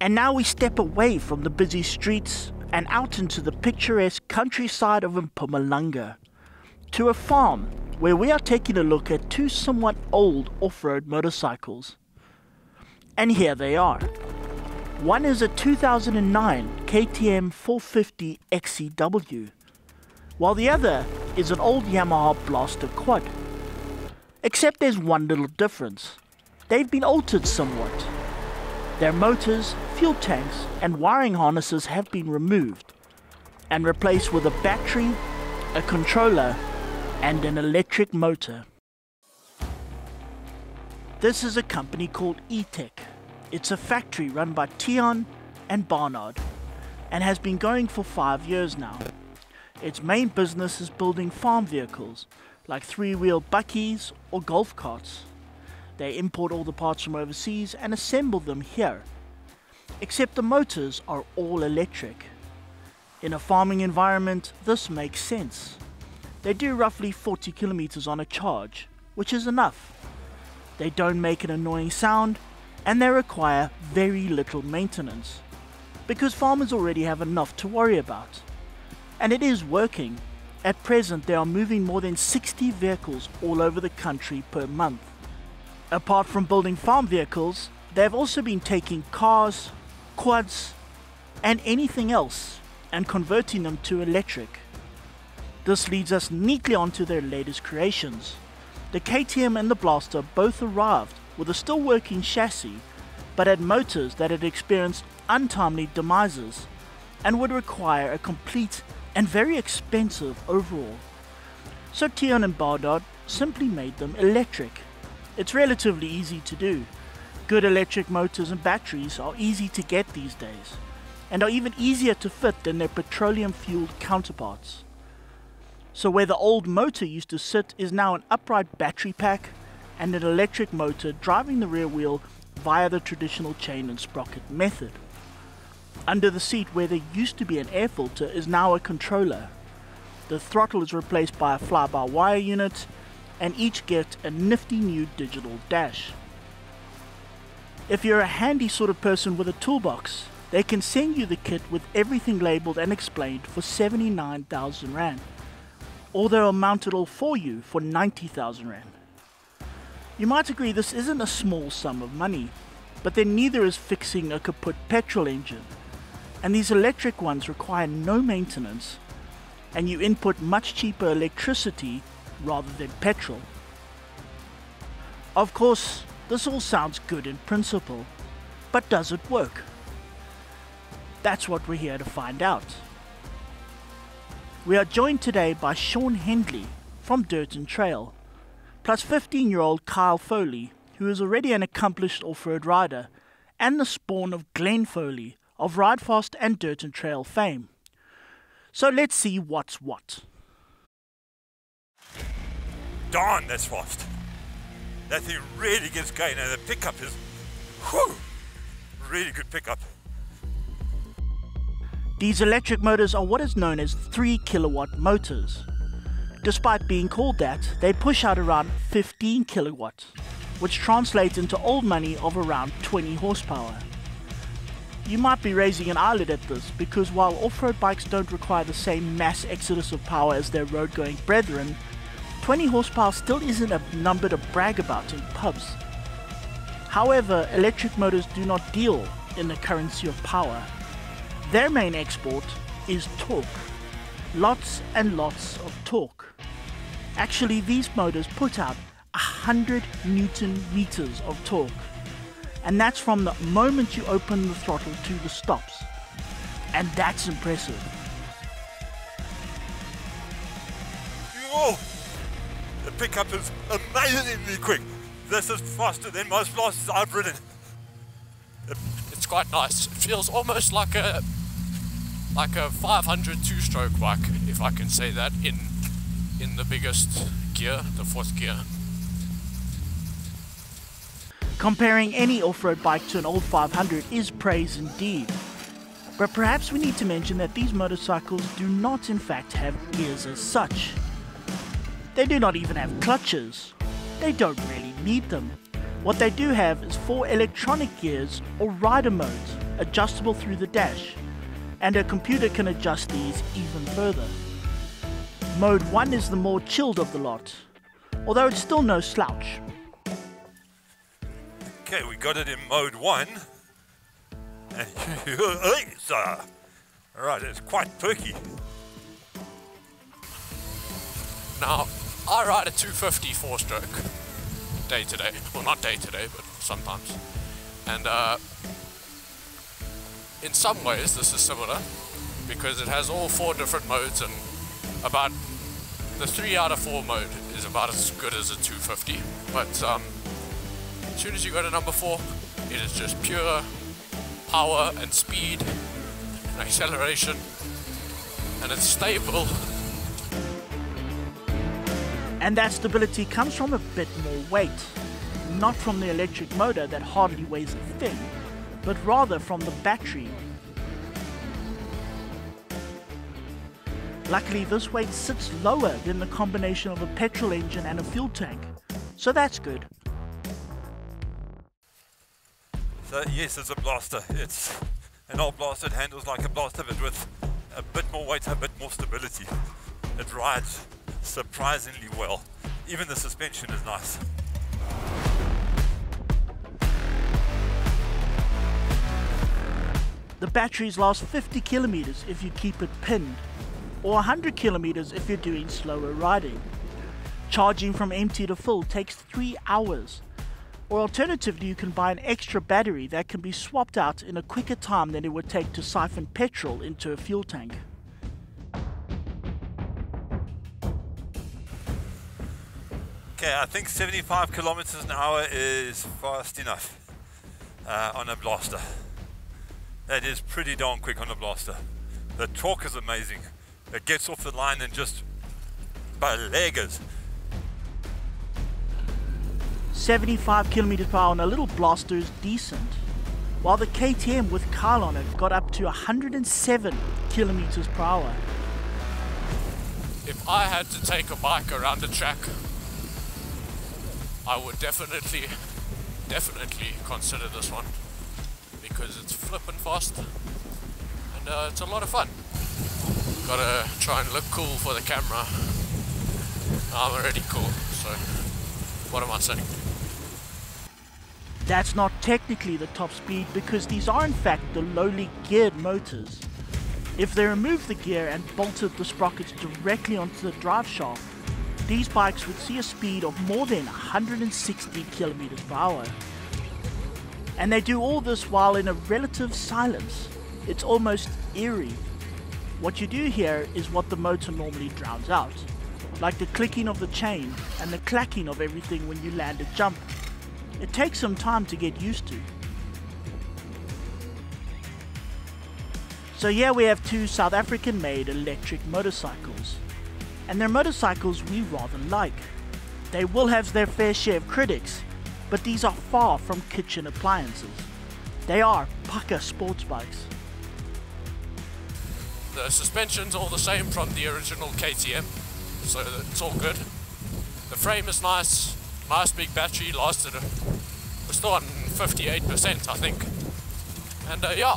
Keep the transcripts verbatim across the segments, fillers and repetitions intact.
And now we step away from the busy streets and out into the picturesque countryside of Mpumalanga, to a farm where we are taking a look at two somewhat old off-road motorcycles. And here they are. One is a two thousand nine K T M four fifty X C W, while the other is an old Yamaha Blaster quad. Except there's one little difference. They've been altered somewhat. Their motors, fuel tanks and wiring harnesses have been removed and replaced with a battery, a controller and an electric motor. This is a company called E-Tech. It's a factory run by Theuns and Barnard and has been going for five years now. Its main business is building farm vehicles like three-wheel buggies or golf carts. They import all the parts from overseas and assemble them here, except the motors are all electric. In a farming environment, this makes sense. They do roughly forty kilometers on a charge, which is enough. They don't make an annoying sound and they require very little maintenance because farmers already have enough to worry about. And it is working. At present, they are moving more than sixty vehicles all over the country per month. Apart from building farm vehicles, they've also been taking cars, quads, and anything else and converting them to electric. This leads us neatly onto their latest creations. The K T M and the Blaster both arrived with a still working chassis, but had motors that had experienced untimely demises and would require a complete and very expensive overhaul. So Theuns and Barnard simply made them electric. It's relatively easy to do. Good electric motors and batteries are easy to get these days and are even easier to fit than their petroleum-fueled counterparts. So where the old motor used to sit is now an upright battery pack and an electric motor driving the rear wheel via the traditional chain and sprocket method. Under the seat where there used to be an air filter is now a controller. The throttle is replaced by a fly-by-wire unit, and each get a nifty new digital dash. If you're a handy sort of person with a toolbox, they can send you the kit with everything labelled and explained for seventy-nine thousand rand, or they'll mount it all for you for ninety thousand rand. You might agree this isn't a small sum of money, but then neither is fixing a kaput petrol engine, and these electric ones require no maintenance, and you input much cheaper electricity rather than petrol. Of course, this all sounds good in principle, but does it work? That's what we're here to find out. We are joined today by Sean Hendley from Dirt and Trail, plus fifteen-year-old Kyle Foley, who is already an accomplished off-road rider, and the spawn of Glenn Foley of Ridefast and Dirt and Trail fame. So let's see what's what. Darn, that's fast. That thing really gets going, and the pickup is, whew, really good pickup. These electric motors are what is known as three kilowatt motors. Despite being called that, they push out around fifteen kilowatts, which translates into old money of around twenty horsepower. You might be raising an eyelid at this because while off-road bikes don't require the same mass exodus of power as their road-going brethren, twenty horsepower still isn't a number to brag about in pubs. However, electric motors do not deal in the currency of power. Their main export is torque. Lots and lots of torque. Actually, these motors put out one hundred newton meters of torque. And that's from the moment you open the throttle to the stops. And that's impressive. Whoa. The pickup is amazingly quick. This is faster than most blasters I've ridden. It's quite nice. It feels almost like a like a five hundred two-stroke bike, if I can say that, in in the biggest gear, the fourth gear. Comparing any off-road bike to an old five hundred is praise indeed. But perhaps we need to mention that these motorcycles do not in fact have gears as such. They do not even have clutches. They don't really need them. What they do have is four electronic gears or rider modes adjustable through the dash, and a computer can adjust these even further. Mode one is the more chilled of the lot, although it's still no slouch. Okay, we got it in mode one. And it's, uh, all right, it's quite perky. Now, I ride a two fifty four-stroke day to day. Well, not day to day, but sometimes. And uh, in some ways, this is similar because it has all four different modes, and about the three out of four mode is about as good as a two fifty. But um, as soon as you go to number four, it is just pure power and speed and acceleration, and it's stable. And that stability comes from a bit more weight, not from the electric motor that hardly weighs a thing, but rather from the battery. Luckily, this weight sits lower than the combination of a petrol engine and a fuel tank, so that's good. So yes, it's a Blaster. It's an old Blaster. It handles like a Blaster, but with a bit more weight, a bit more stability. It rides surprisingly well. Even the suspension is nice. The batteries last fifty kilometers if you keep it pinned, or one hundred kilometers if you're doing slower riding. Charging from empty to full takes three hours. Or alternatively, you can buy an extra battery that can be swapped out in a quicker time than it would take to siphon petrol into a fuel tank. Okay, I think seventy-five kilometers an hour is fast enough uh, on a Blaster. That is pretty darn quick on a Blaster. The torque is amazing. It gets off the line and just beleggers. seventy-five kilometers per hour on a little Blaster is decent, while the K T M with Kyle on it got up to one hundred seven kilometers per hour. If I had to take a bike around the track, I would definitely, definitely consider this one because it's flippin' fast and uh, it's a lot of fun. Gotta try and look cool for the camera. I'm already cool, so what am I saying? That's not technically the top speed because these are in fact the lowly geared motors. If they removed the gear and bolted the sprockets directly onto the drive shaft, these bikes would see a speed of more than one hundred sixty kilometers per hour. And they do all this while in a relative silence. It's almost eerie. What you do hear is what the motor normally drowns out, like the clicking of the chain and the clacking of everything when you land a jump. It takes some time to get used to. So here we have two South African-made electric motorcycles. And they're motorcycles we rather like. They will have their fair share of critics, but these are far from kitchen appliances. They are pukka sports bikes. The suspension's all the same from the original K T M, so it's all good. The frame is nice. Nice big battery, lasted, we're still on fifty-eight percent I think, and uh, yeah,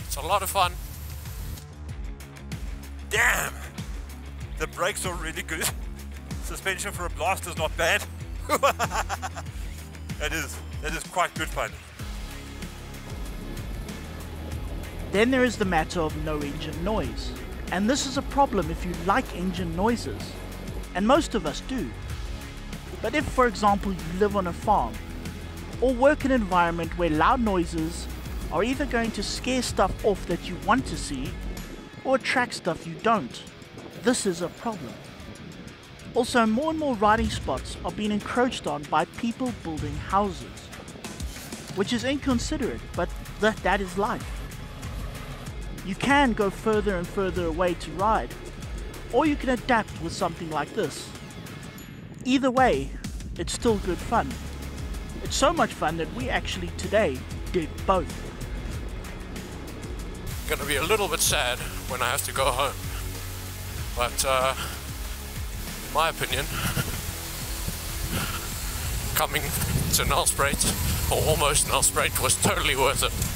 it's a lot of fun. Damn, the brakes are really good. Suspension for a Blaster is not bad. That is, that is quite good fun. Then there is the matter of no engine noise, and this is a problem if you like engine noises, and most of us do. But if, for example, you live on a farm or work in an environment where loud noises are either going to scare stuff off that you want to see or attract stuff you don't, this is a problem. Also, more and more riding spots are being encroached on by people building houses, which is inconsiderate, but th that is life. You can go further and further away to ride, or you can adapt with something like this. Either way, it's still good fun. It's so much fun that we actually today did both. Gonna be a little bit sad when I have to go home, but uh, in my opinion, coming to Nelspruit, or almost Nelspruit, was totally worth it.